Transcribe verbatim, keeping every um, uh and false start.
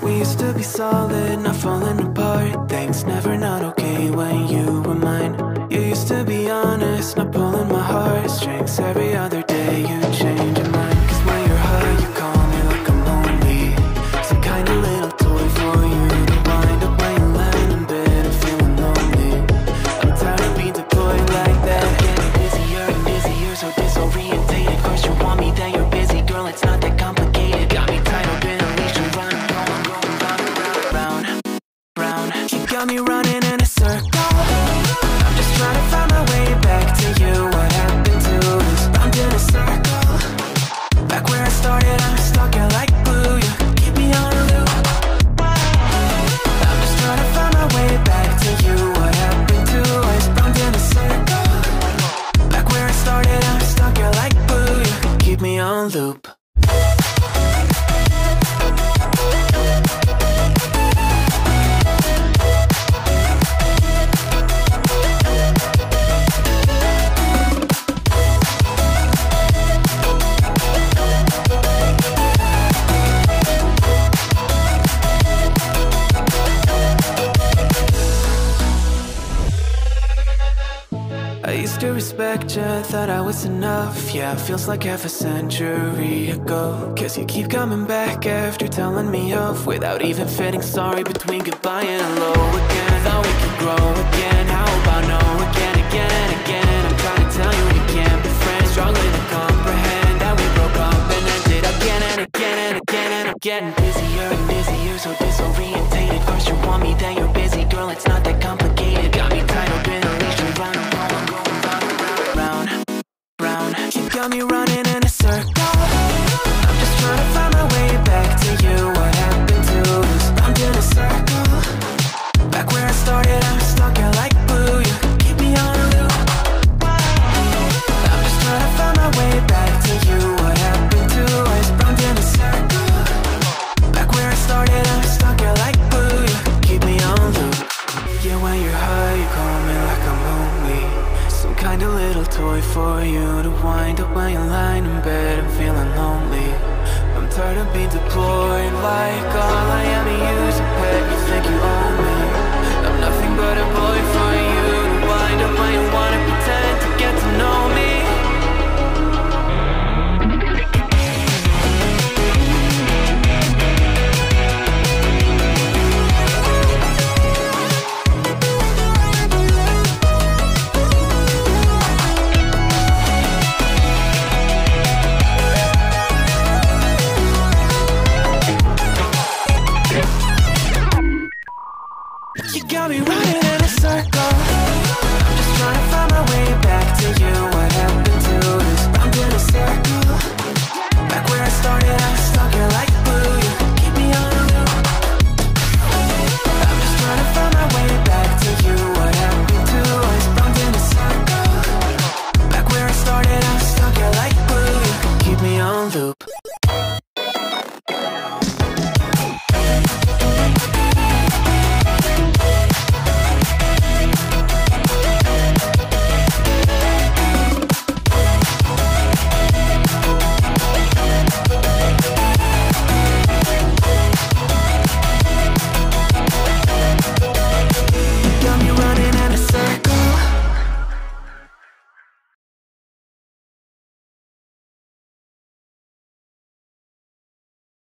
We used to be solid, not falling apart. Things never not okay when you were mine. You used to be honest, not pulling my heartstrings. Every other day you change your mind. Cause when you're high, you call me like I'm lonely. Some kind of little toy for you to wind up when you're lying in bed and feeling lonely. I'm tired of being deployed like that. I'm getting busier and busier, so disorientated. First you want me, then you're busy. Girl, it's not that complicated. Got me tied up in a leash and running. You got me running in a circle. I'm just trying to find my way back to you. What happened to us? Round in a circle, back where I started. I'm stuck here like glue. You keep me on a loop. I'm just trying to find my way back to you. What happened to us? Round in a circle, back where I started. I'm stuck here like glue. You keep me on loop. I used to respect you, thought I was enough. Yeah, feels like half a century ago. Cause you keep coming back after telling me off, without even feeling sorry between goodbye and hello again. Thought we could grow again, how about no again, again and again. I'm trying to tell you we can't be friends, struggling to comprehend that we broke up and ended again and again and again. And I'm getting busier and busier, so disorientated. First you want me, then you're busy. Girl, it's not that complicated. Got me tied up in a leash and running. You got me running in a circle. I'm just trying to find my way back to you. What happened to us? Round in a circle, back where I started. I'm stuck here like glue. You keep me on a loop. I'm just trying to find my way back to you. What happened to us? Round in a circle, back where I started. I'm stuck here like glue. You keep me on loop. Yeah, when you're high, you call me like I'm lonely. Some kind of little toy for you to wind up when you're lying in bed and feeling lonely. I'm tired of being deployed, like all I am to you is a pet. You think you own me. I'm nothing but a boy for you to wind up when you wanna pretend to get to know me. Got me running in a circle. I'm just trying to find my way back to you. What happened to us? Round in a circle, back where I started. I'm stuck here like